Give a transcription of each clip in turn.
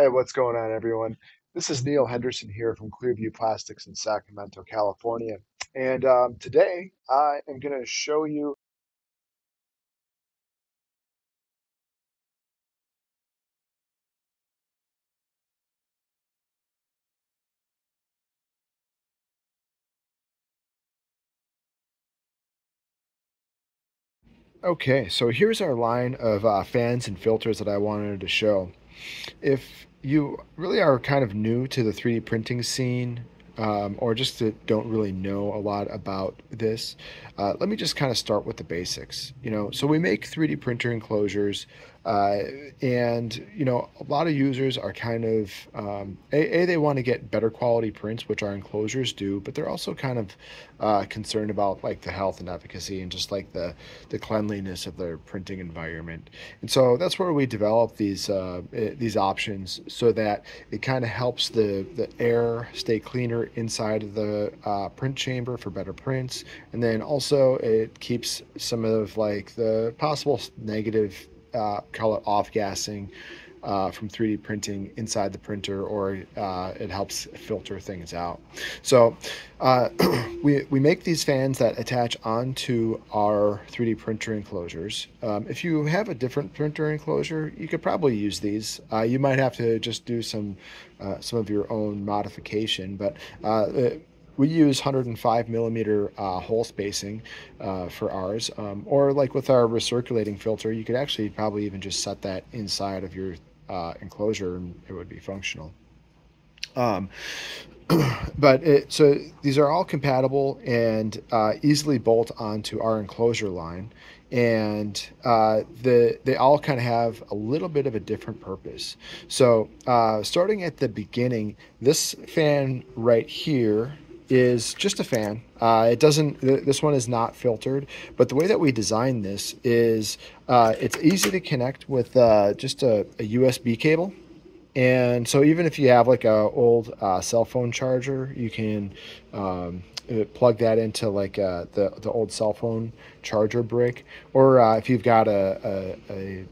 Hey, what's going on, everyone? This is Neil Henderson here from Clearview Plastics in Sacramento, California. And today I am going to show you . Okay, so here's our line of fans and filters that I wanted to show. If you really are kind of new to the 3D printing scene, or just don't really know a lot about this, let me just kind of start with the basics. You know, so we make 3D printer enclosures, and you know, a lot of users are kind of they want to get better quality prints, which our enclosures do, but they're also kind of concerned about like the health and efficacy and just like the cleanliness of their printing environment. And so that's where we develop these options so that it kind of helps the air stay cleaner inside of the print chamber for better prints, and then also it keeps some of like the possible negative call it off-gassing from 3D printing inside the printer, or it helps filter things out. So we make these fans that attach onto our 3D printer enclosures. If you have a different printer enclosure, you could probably use these. You might have to just do some of your own modification, but we use 105 millimeter hole spacing for ours, or like with our recirculating filter, you could actually probably even just set that inside of your enclosure and it would be functional. So these are all compatible and easily bolt onto our enclosure line, and they all kind of have a little bit of a different purpose. So starting at the beginning, this fan right here is just a fan. This one is not filtered, but the way that we designed this is it's easy to connect with just a USB cable. And so even if you have like a old cell phone charger, you can plug that into like the old cell phone charger brick, or if you've got a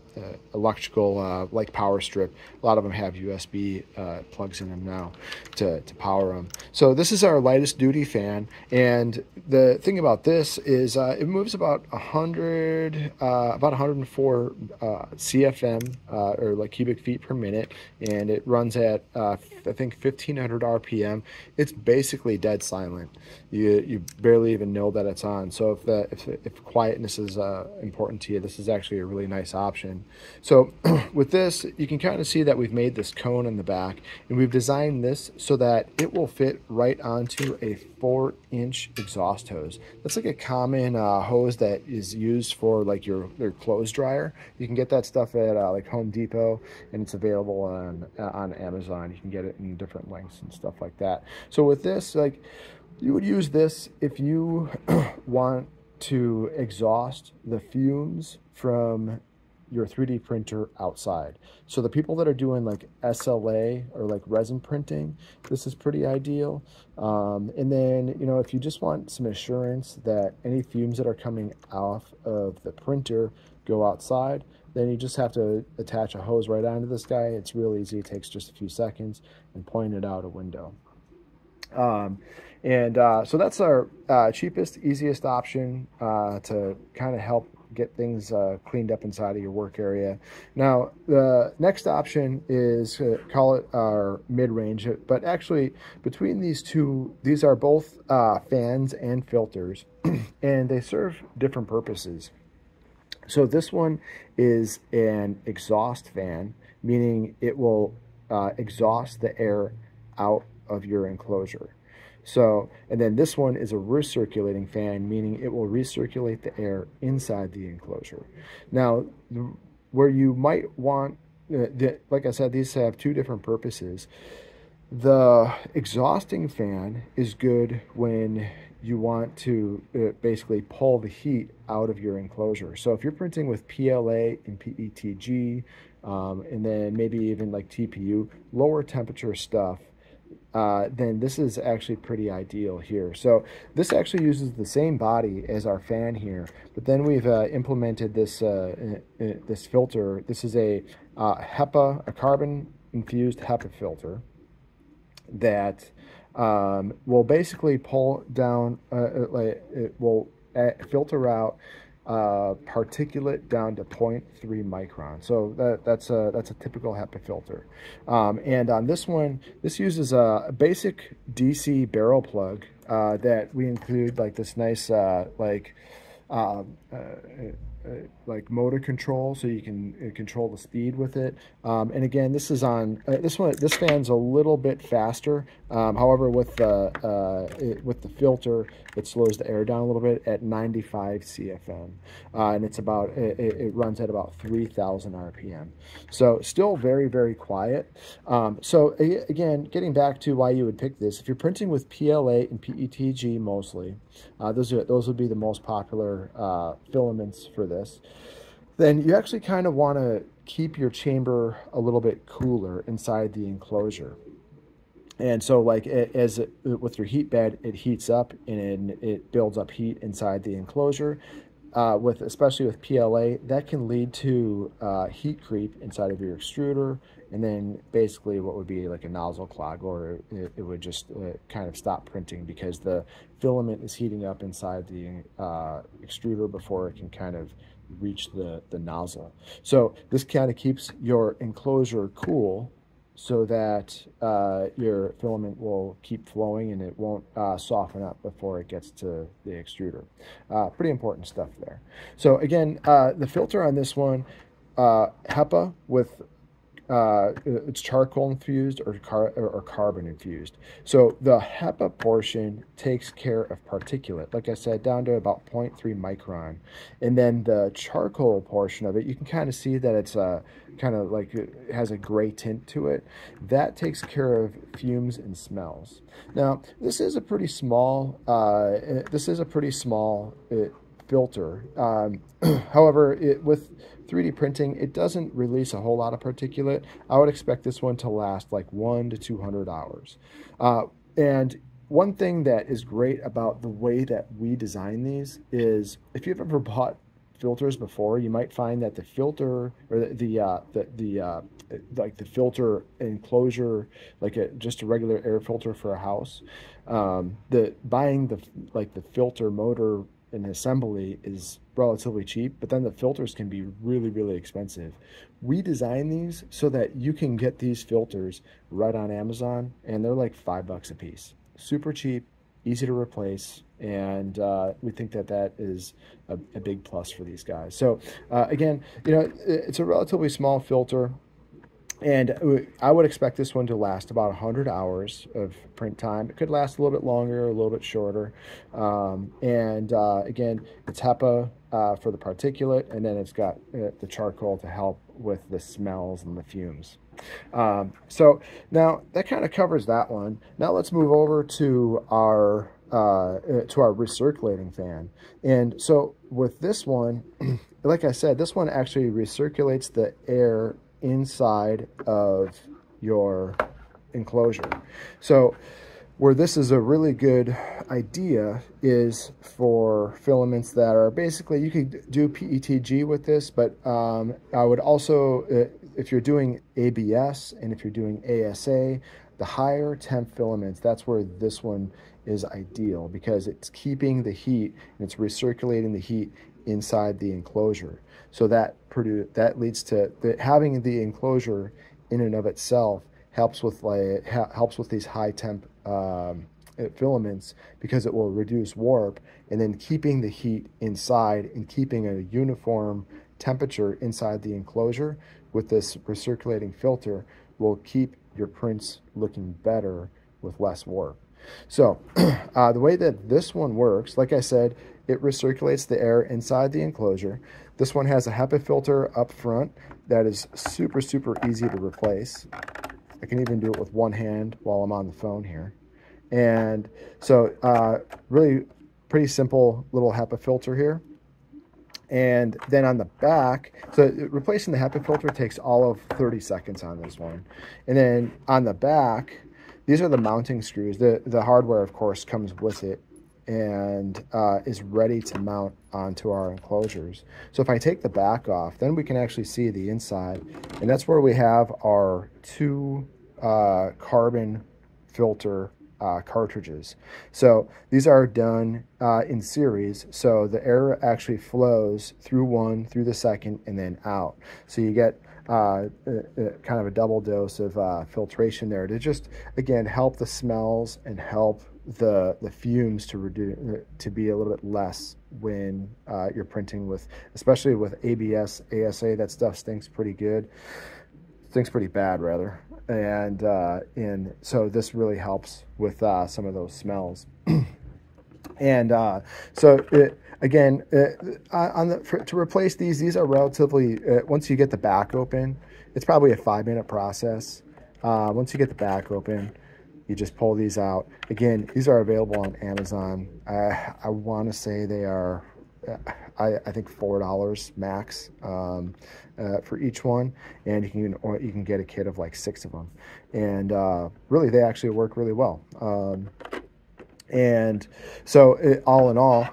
electrical like power strip. A lot of them have USB plugs in them now to power them. So this is our lightest duty fan, and the thing about this is it moves about 104 CFM or like cubic feet per minute, and it runs at I think 1500 RPM. It's basically dead silent. You barely even know that it's on. So if quietness is important to you, this is actually a really nice option. So with this, you can kind of see that we've made this cone in the back, and we've designed this so that it will fit right onto a 4-inch exhaust hose. That's like a common hose that is used for like your clothes dryer. You can get that stuff at like Home Depot, and it's available on Amazon. You can get it in different lengths and stuff like that. So with this, like, you would use this if you want to exhaust the fumes from your 3D printer outside. So the people that are doing like SLA or like resin printing, this is pretty ideal. And then, you know, if you just want some assurance that any fumes that are coming off of the printer go outside, then you just have to attach a hose right onto this guy. It's real easy. It takes just a few seconds and point it out a window. So that's our cheapest, easiest option to kind of help get things cleaned up inside of your work area. Now, the next option is call it our mid-range, but actually between these two, these are both fans and filters, and they serve different purposes. So this one is an exhaust fan, meaning it will exhaust the air out of your enclosure. So, and then this one is a recirculating fan, meaning it will recirculate the air inside the enclosure. Now, where you might want, like I said, these have two different purposes. The exhausting fan is good when you want to basically pull the heat out of your enclosure. So if you're printing with PLA and PETG, and then maybe even like TPU, lower temperature stuff, then this is actually pretty ideal here. So this actually uses the same body as our fan here, but then we've implemented this filter. This is a HEPA, a carbon infused HEPA filter that will basically pull down, it will filter out particulate down to 0.3 micron. So that's a typical HEPA filter. And on this one, this uses a basic DC barrel plug that we include like this nice like motor control, so you can control the speed with it. And again, this is on this fan's a little bit faster. However, with the filter, it slows the air down a little bit at 95 CFM, and it's about it runs at about 3,000 RPM. So still very, very quiet. So again, getting back to why you would pick this, if you're printing with PLA and PETG mostly, those would be the most popular filaments for this. Then you actually kind of want to keep your chamber a little bit cooler inside the enclosure. And so like with your heat bed, it heats up and it builds up heat inside the enclosure. Especially with PLA, that can lead to heat creep inside of your extruder, and then basically what would be like a nozzle clog, or it would just kind of stop printing because the filament is heating up inside the extruder before it can kind of reach the nozzle. So this kind of keeps your enclosure cool so that your filament will keep flowing and it won't soften up before it gets to the extruder. Pretty important stuff there. So again, the filter on this one, HEPA with it's charcoal infused or carbon infused. So the HEPA portion takes care of particulate, like I said, down to about 0.3 micron. And then the charcoal portion of it, you can kind of see that it's kind of like it has a gray tint to it. That takes care of fumes and smells. Now, this is a pretty small, filter. However, with 3D printing, it doesn't release a whole lot of particulate. I would expect this one to last like 100 to 200 hours. And one thing that is great about the way that we design these is if you've ever bought filters before, you might find that the filter or the filter enclosure, like just a regular air filter for a house, the filter motor an assembly is relatively cheap, but then the filters can be really, really expensive. We design these so that you can get these filters right on Amazon, and they're like $5 a piece. Super cheap, easy to replace, and we think that that is a big plus for these guys. So again, you know, it's a relatively small filter, and I would expect this one to last about 100 hours of print time. It could last a little bit longer, a little bit shorter. Again, it's HEPA for the particulate, and then it's got the charcoal to help with the smells and the fumes. So now that kind of covers that one. Now let's move over to our recirculating fan. And so with this one, like I said, this one actually recirculates the air inside of your enclosure. So where this is a really good idea is for filaments that are basically, you could do PETG with this, but I would also, if you're doing ABS and if you're doing ASA, the higher temp filaments, that's where this one is ideal because it's keeping the heat and it's recirculating the heat inside the enclosure. So that leads to having the enclosure in and of itself helps with these high temp filaments because it will reduce warp, and then keeping the heat inside and keeping a uniform temperature inside the enclosure with this recirculating filter will keep your prints looking better with less warp. So the way that this one works, like I said, it recirculates the air inside the enclosure. This one has a HEPA filter up front that is super, super easy to replace. I can even do it with one hand while I'm on the phone here. And so really pretty simple little HEPA filter here. And then on the back, so replacing the HEPA filter takes all of 30 seconds on this one. And then on the back, these are the mounting screws. The hardware, of course, comes with it. and is ready to mount onto our enclosures. So if I take the back off, then we can actually see the inside, and that's where we have our two carbon filter cartridges. So these are done in series, so the air actually flows through one, through the second, and then out. So you get kind of a double dose of filtration there to just, again, help the smells and help the fumes to reduce, to be a little bit less when you're printing with, especially with ABS, ASA. That stuff stinks pretty good, stinks pretty bad rather, and so this really helps with some of those smells. And so it, again, on the, to replace these are relatively, once you get the back open, it's probably a 5-minute process. Once you get the back open, you just pull these out. Again, these are available on Amazon. I want to say they are, I think $4 max for each one, and you can get a kit of like 6 of them, and really they actually work really well. And so all in all,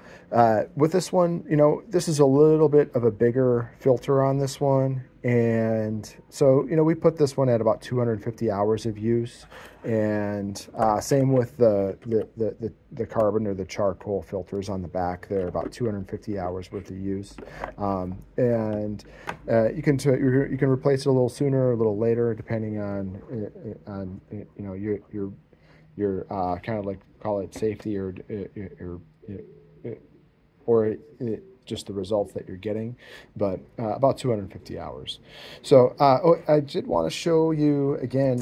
with this one, you know, this is a little bit of a bigger filter on this one. And so, you know, we put this one at about 250 hours of use, and same with the carbon or the charcoal filters on the back there, about 250 hours worth of use. You can replace it a little sooner, a little later, depending on, you know, your kind of like, call it safety or just the results that you're getting, but about 250 hours. So I did want to show you again,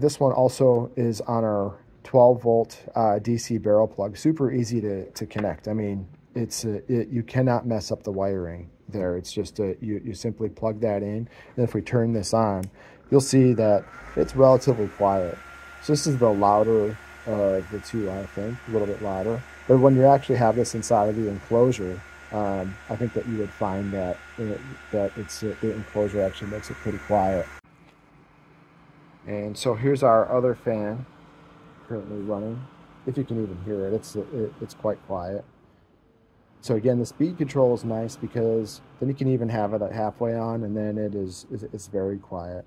this one also is on our 12-volt DC barrel plug. Super easy to connect. I mean, you cannot mess up the wiring there. It's just you simply plug that in, and if we turn this on, you'll see that it's relatively quiet. So this is the louder of the two, I think, a little bit louder. But when you actually have this inside of the enclosure, I think that you would find that the enclosure actually makes it pretty quiet. And so here's our other fan currently running. If you can even hear it, it's quite quiet. So again, the speed control is nice because then you can even have it at halfway on, and then it's very quiet.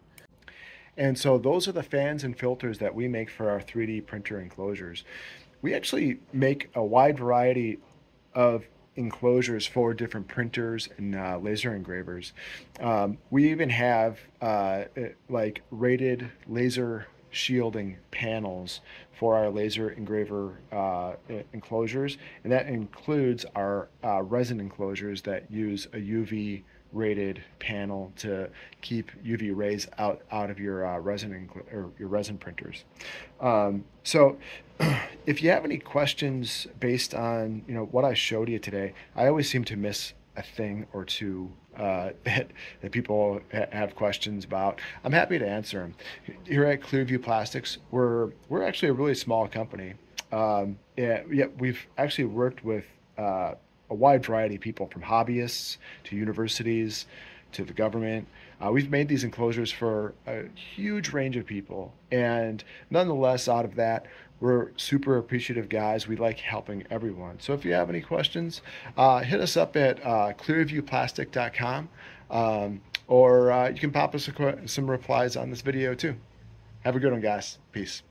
And so those are the fans and filters that we make for our 3D printer enclosures. We actually make a wide variety of enclosures for different printers and laser engravers. We even have like rated laser shielding panels for our laser engraver enclosures, and that includes our resin enclosures that use a UV rated panel to keep UV rays out of your resin or your resin printers. So if you have any questions based on, you know, what I showed you today, I always seem to miss a thing or two that people have questions about. I'm happy to answer them. Here at Clearview Plastics, we're actually a really small company. We've actually worked with a wide variety of people, from hobbyists to universities to the government. We've made these enclosures for a huge range of people, and nonetheless, out of that, we're super appreciative guys. We like helping everyone. So if you have any questions, hit us up at clearviewplastic.com, or you can pop us some replies on this video too. Have a good one, guys. Peace.